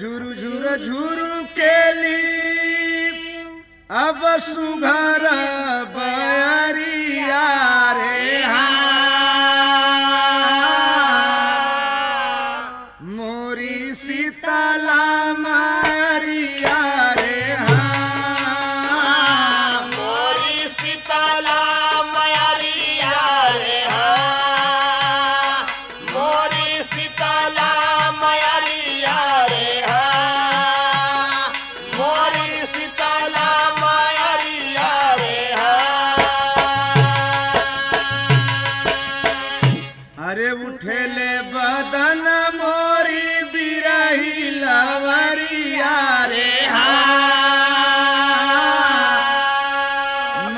झुरु झुरु झुरु केली अब सुघर बयरिया रे मोरी सीतला मारिया रे मोरी सीतला मारिया रे मोरी सीतला मारिया रे मोरी सीतला मारिया रे। अरे उठेले बदन मोरी बिरही लवरिया रे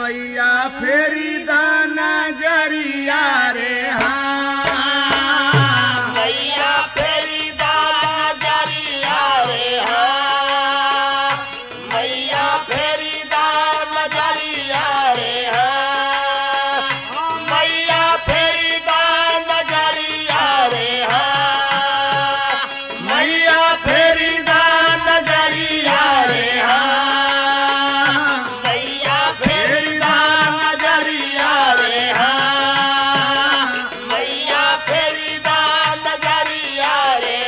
मैया फेरी दाना गरिया रे मैया फेरी दाना गरिया रे मैया फेरी दाना गरिया रे मैया फेरी दाना गरिया रे मैया फेरी दाना गरिया रे मैया फेरी दाना गरिया रे मैया फेरी दाना गरिया रे।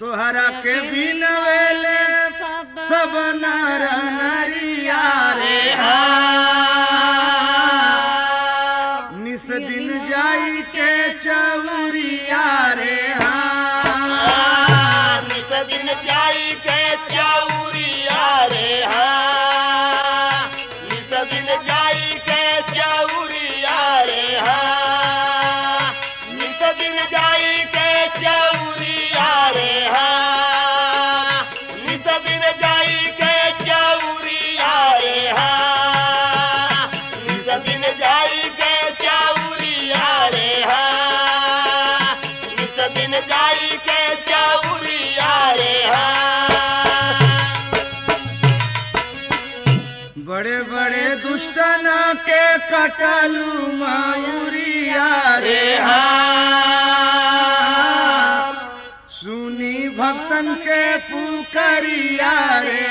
तोहरा के बिनवेले सब नर नरिया रे निस दिन जाई के चौरिया रे निस दिन जाई के चौरिया रे निस दिन जाई के चौरिया रे निस दिन जाई के चौरिया रे निस दिन जाई के चौरिया रे निस दिन जाई के चौरिया रे निस दिन जाई के चौरिया रे। बड़े बड़े दुष्टन के कटलू मायूरिया रे सुनी भक्तन के पुकरिया रे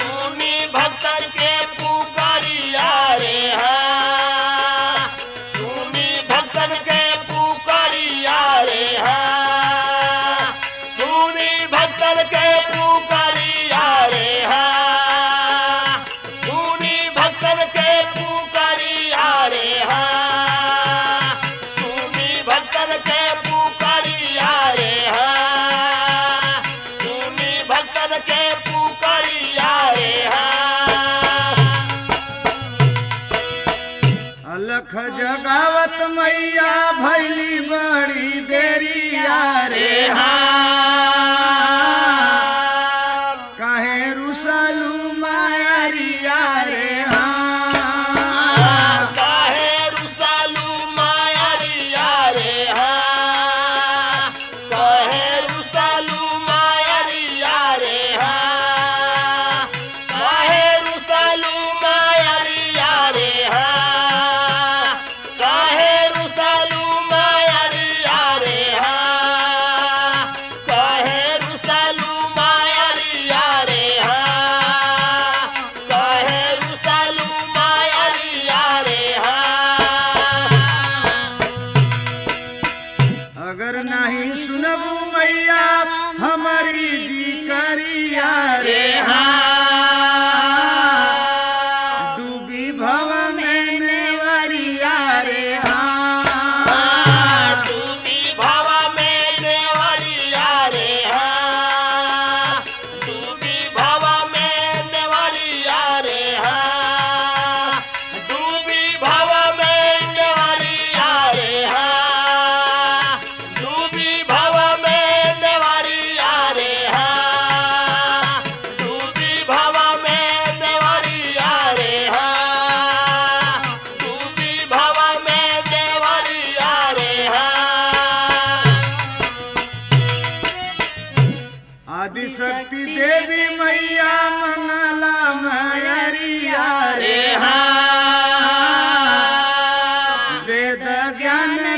सुनी भक्तन के पुकरिया रे सुनी भक्तन के पुकरिया रे सुनी भक्तन के पुकरिया रे सुनी भक्तन के पुकरिया रे सुनी भक्तन के पुकरिया रे सुनी भक्तन के पुकरिया रे। अलख जगावत मैया भैली बड़ी देरिया रे काहे रुसलू मायरिया रे काहे रुसलू मायरिया रे काहे रुसलू मायरिया रे काहे रुसलू मायरिया रे काहे रुसलू मायरिया रे काहे रुसलू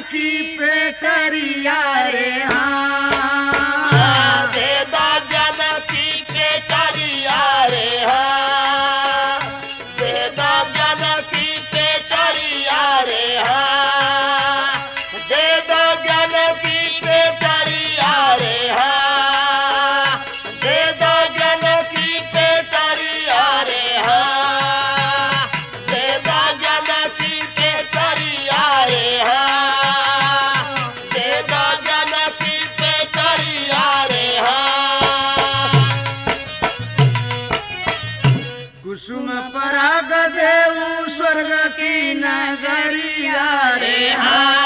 की पेटरिया रे हाँ, दे दो जन्म की पेटरिया रे हाँ, दे दो जन्म की पेटरिया रे हाँ, दे दो जन्म की पेटरिया रे हाँ, दे दो जन्म की पेटरिया रे हाँ, दे दो जन्म की पेटरिया रे हाँ। कुसुम पराग देऊ स्वर्ग की नगरिया रे हाँ।